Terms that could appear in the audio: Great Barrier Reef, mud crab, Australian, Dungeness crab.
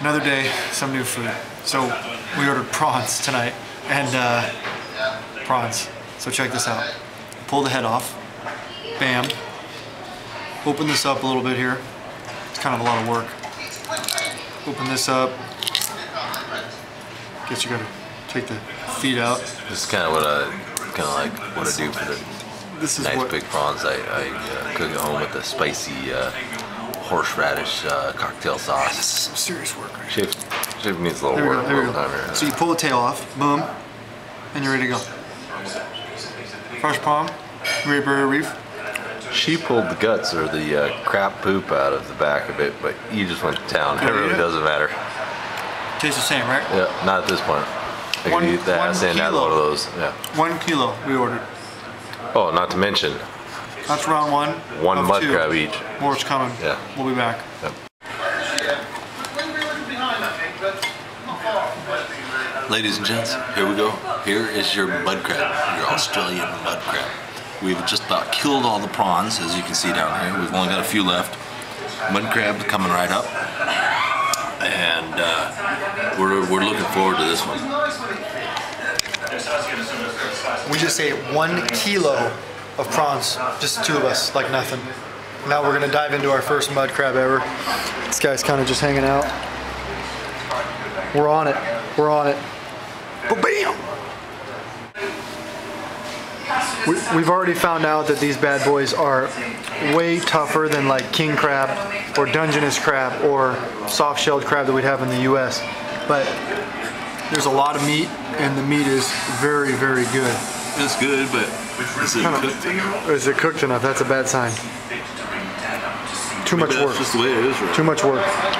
Another day, some new food. So we ordered prawns tonight, and prawns. So check this out. Pull the head off, bam. Open this up a little bit here. It's kind of a lot of work. Open this up. Guess you gotta take the feet out. This is kind of what I do for the nice big prawns. I cook at home with the spicy horseradish cocktail sauce. Man, this is some serious work right here. Chef needs a little work. So you pull the tail off, boom, and you're ready to go. Fresh palm, Great Barrier Reef. She pulled the guts or the crap poop out of the back of it, but you just went to town. It really doesn't matter. Tastes the same, right? Yeah, not at this point. I could eat that and have one of those. Yeah. 1 kilo we ordered. Oh, not to mention. That's round one. One mud crab each. More's coming. Yeah. We'll be back. Yep. Ladies and gents, here we go. Here is your mud crab, your Australian mud crab. We've just about killed all the prawns, as you can see down here. We've only got a few left. Mud crab coming right up, and we're looking forward to this one. We just ate 1 kilo of prawns, just the two of us, like nothing. Now we're gonna dive into our first mud crab ever. This guy's kind of just hanging out. We're on it. We're on it. Ba-bam! We've already found out that these bad boys are way tougher than like king crab or Dungeness crab or soft-shelled crab that we'd have in the U.S. But there's a lot of meat, and the meat is very, very good. It's good, but is it cooked enough? Is it cooked enough? That's a bad sign. Too much work. That's just the way it is, right? Too much work.